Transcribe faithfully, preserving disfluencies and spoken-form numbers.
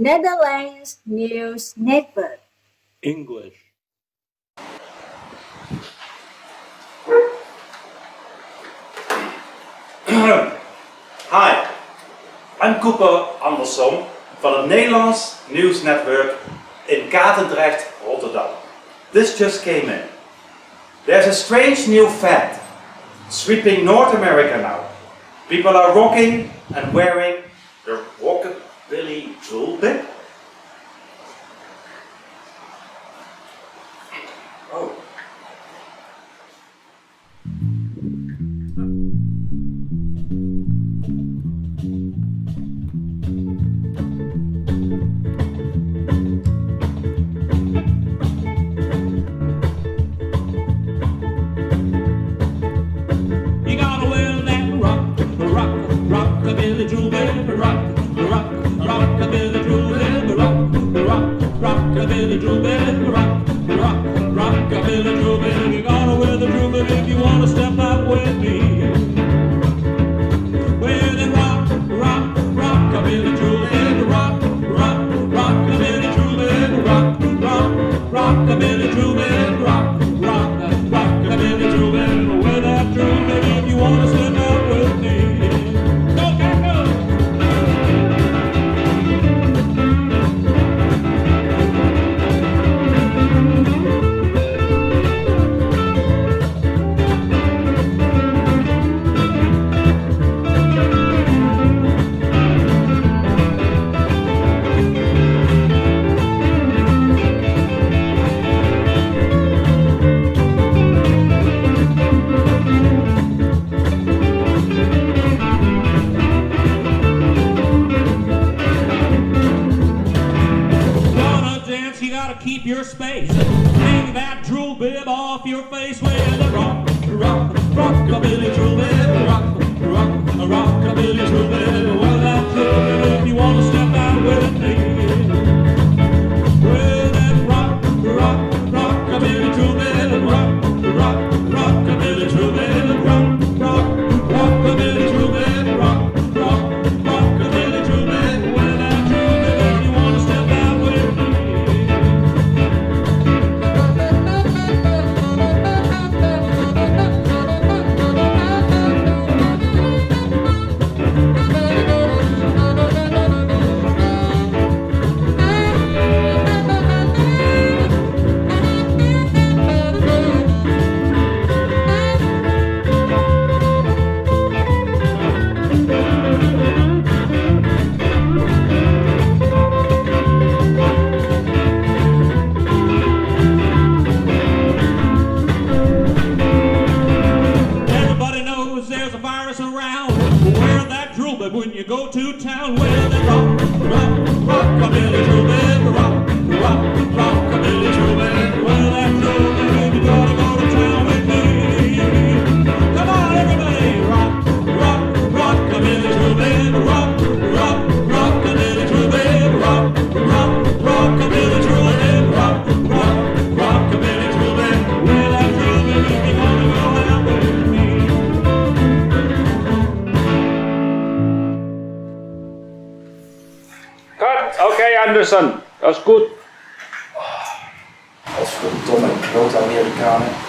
Netherlands News Network. English. Hi, I'm Kooper Andersum van het Netherlands News Network in Katendrecht, Rotterdam. This just came in. There's a strange new fad sweeping North America now. People are rocking and wearing the Rockabilly Drool Bib. Oh. Rockabilly Drool Bib, rock, rock, rockabilly drool bib. You gotta wear the drool bib if you wanna step up with me. Well then rock, rock, rockabilly drool bib, rock, rock, rockabilly drool bib, rock, rock, rockabilly drool bib, rock, rock, rockabilly drool bib. Wear that drool bib if you wanna step up with me. Keep your space. Hang that drool bib off your face with a rock, rock, rockabilly drool bib, rock, rock, rockabilly drool bib. Well, that drool bib if you want to step out with me. Well, that rock, rock, rockabilly drool bib, rock, rock, rockabilly drool bib, rock, rock, rockabilly drool bib, rock, rock, rockabilly drool bib. Well, that drool bib if you want to step out with me. When you go to town, well then rock, rock, rockabilly drool bib, rock, rock, rockabilly drool bib. Well that drool bib, you gotta go to town with me. Come on everybody, rock, rock, rockabilly drool bib, rock, rock, rockabilly drool bib, rock, rock, rockabilly drool bib, rock, rock, rockabilly drool bib. Well that drool bib, if you wanna go out with me. Oké, Andersum, dat is goed. Als verdomme, grote Amerikanen.